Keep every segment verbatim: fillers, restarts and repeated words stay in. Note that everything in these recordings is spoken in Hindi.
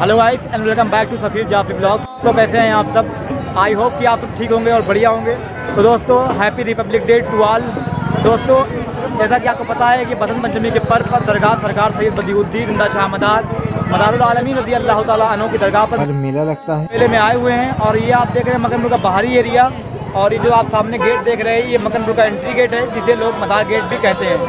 Hello guys and welcome back to Safeer Jafri vlogs. तो कैसे हैं आप सब? आई होप कि आप सब ठीक होंगे और बढ़िया होंगे। तो दोस्तों happy republic day to all. दोस्तों जैसा कि आपको पता है कि बसंत पंचमी के पर्व पर दरगाह सरकार सैयद बदरुद्दीन जिंदा शाह मदार मदारुल आलमीन रज़ी अल्लाह तआला अन्हु की दरगाह पर मेला लगता है। मेले में आए हुए हैं और ये आप देख रहे हैं मकनपुर का बाहरी एरिया, और ये जो आप सामने गेट देख रहे हैं ये मकनपुर का एंट्री गेट है, जिसे लोग मदार गेट भी कहते हैं।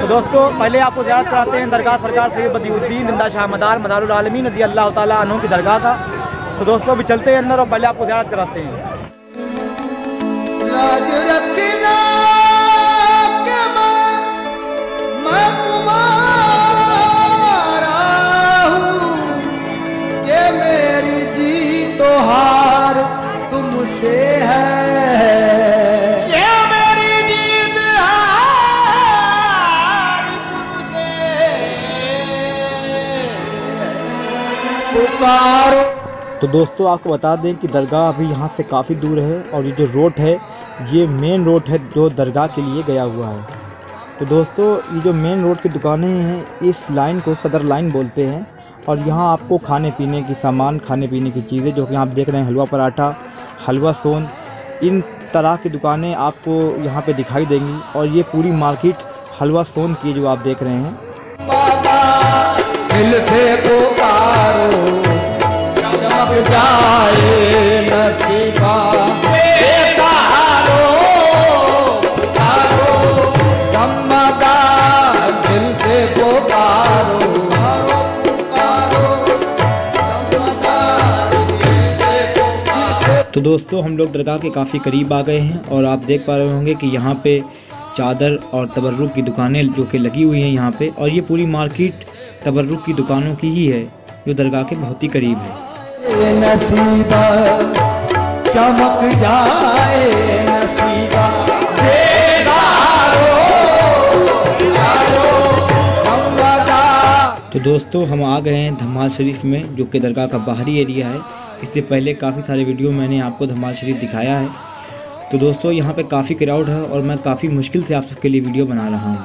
तो दोस्तों पहले आपको ज़ियारत कराते हैं दरगाह सरकार सैयद बदरुद्दीन जिंदा शाह मदार मदारुल आलमीन रज़ी अल्लाह तआला अन्हु की दरगाह का। तो दोस्तों अभी चलते हैं अंदर और पहले आपको ज़ियारत कराते हैं। तो दोस्तों आपको बता दें कि दरगाह अभी यहाँ से काफ़ी दूर है, और ये जो रोड है ये मेन रोड है जो दरगाह के लिए गया हुआ है। तो दोस्तों ये जो मेन रोड की दुकानें हैं इस लाइन को सदर लाइन बोलते हैं, और यहाँ आपको खाने पीने की सामान, खाने पीने की चीज़ें जो कि आप देख रहे हैं हलवा पराठा, हलवा सोन, इन तरह की दुकानें आपको यहाँ पर दिखाई देंगी। और ये पूरी मार्केट हलवा सोन की जो आप देख रहे हैं। जाए नसीबा तो दोस्तों हम लोग दरगाह के काफ़ी करीब आ गए हैं, और आप देख पा रहे होंगे कि यहाँ पे चादर और तबर्रुक की दुकानें जो कि लगी हुई हैं यहाँ पे, और ये पूरी मार्केट तबर्रुक की दुकानों की ही है जो दरगाह के बहुत ही करीब है। नसीबा चमक जाए नसीबा तो दोस्तों हम आ गए हैं धमाल शरीफ में, जो कि दरगाह का बाहरी एरिया है। इससे पहले काफ़ी सारे वीडियो मैंने आपको धमाल शरीफ दिखाया है। तो दोस्तों यहाँ पे काफ़ी क्राउड है और मैं काफ़ी मुश्किल से आप सबके लिए वीडियो बना रहा हूँ।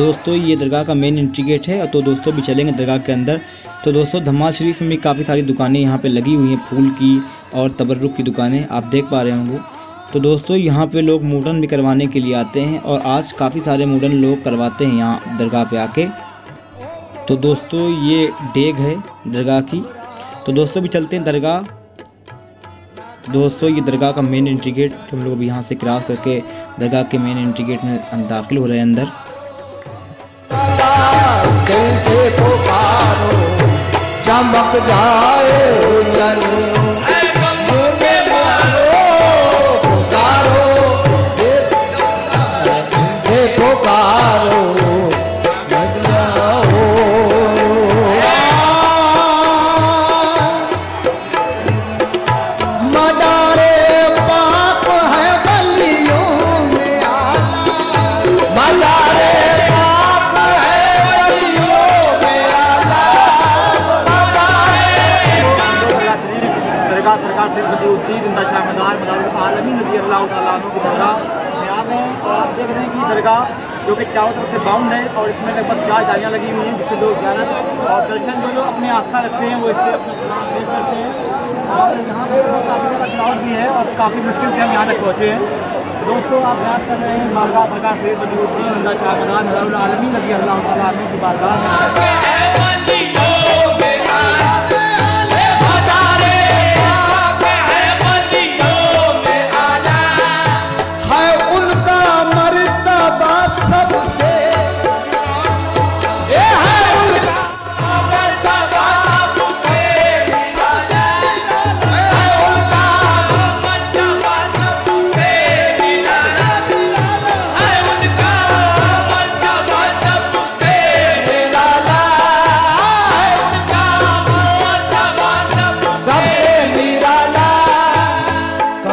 दोस्तों ये दरगाह का मेन एंट्री गेट है, तो दोस्तों भी चलेंगे दरगाह के अंदर। तो दोस्तों धमाल शरीफ में काफ़ी सारी दुकानें यहाँ पे लगी हुई हैं, फूल की और तबर्रुक की दुकानें आप देख पा रहे होंगे। तो दोस्तों यहाँ पे लोग मुंडन भी करवाने के लिए आते हैं, और आज काफ़ी सारे मुंडन लोग करवाते हैं यहाँ दरगाह पे आके। तो दोस्तों ये डेग है दरगाह की। तो दोस्तों भी चलते हैं दरगाह। तो दोस्तों ये दरगाह का मेन एंट्री गेट, हम लोग यहाँ से क्रॉस करके दरगाह के मेन एंट्री गेट में दाखिल हो रहे हैं अंदर। चमक जाए मदारे पाप है बलियों में आला, मदारे सरकार से बदरुद्दीन जिंदा शाह मदार मदारुल आलमीन रज़ी अल्लाह तआला अन्हु की दरगाह में आ गए हैं। और आप देख रहे हैं कि दरगाह जो कि चारों तरफ से बाउंड है, और इसमें लगभग चार गाड़ियाँ लगी हुई हैं, जिससे लोग ज्ञानत और दर्शन जो जो अपनी आस्था रखते हैं वो इससे अपनी पेश करते हैं। और यहाँ पर काफ़ी सारा क्राउड भी है, और काफ़ी मुश्किल से हम यहाँ तक पहुँचे हैं। दोस्तों आप याद कर रहे हैं बारगाह सरकार से बदरुद्दीन जिंदा शाह मदार मदारुल आलमीन रज़ी अल्लाह तआला अन्हु की बारगाह।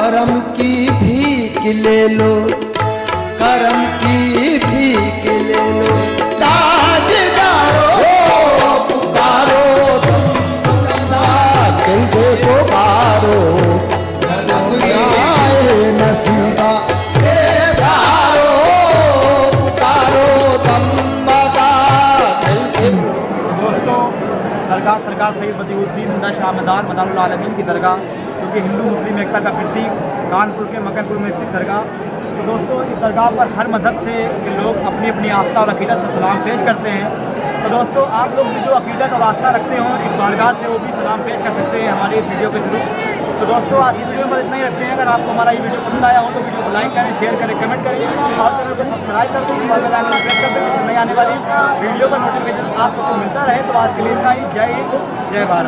करम की भीख ले लो, करम की भीख ले लो। ताजदारो पुकारो, दिल से पुकारो, जाए नसीबा सारो पुकारो दम बता। दोस्तों, दरगाह सरकार सैयद बदरुद्दीन शाह मदार मदारुल आलमीन की दरगाह, क्योंकि हिंदू मुस्लिम एकता का प्रतीक, कानपुर के मकनपुर में स्थित दरगाह। तो दोस्तों, इस दरगाह पर हर मजहब से लोग अपनी अपनी आस्था और अकीदत से सलाम पेश करते हैं। तो दोस्तों, आप लोग भी जो अकीदत और आस्था रखते हो इस दरगाह से, वो भी सलाम पेश कर सकते हैं हमारे इस वीडियो के थ्रू। तो दोस्तों, आज इस वीडियो पर इतना ही रखते हैं। अगर आपको हमारा ये वीडियो पसंद आया हो तो वीडियो को लाइक करें, शेयर करें, कमेंट करें, और चैनल को सब्सक्राइब कर दें, बेल आइकन को प्रेस कर दें। नई आने वाली वीडियो का नोटिफिकेशन आपको मिलता रहे। तो आज के लिए इतना ही। जय हिंद, जय भारत।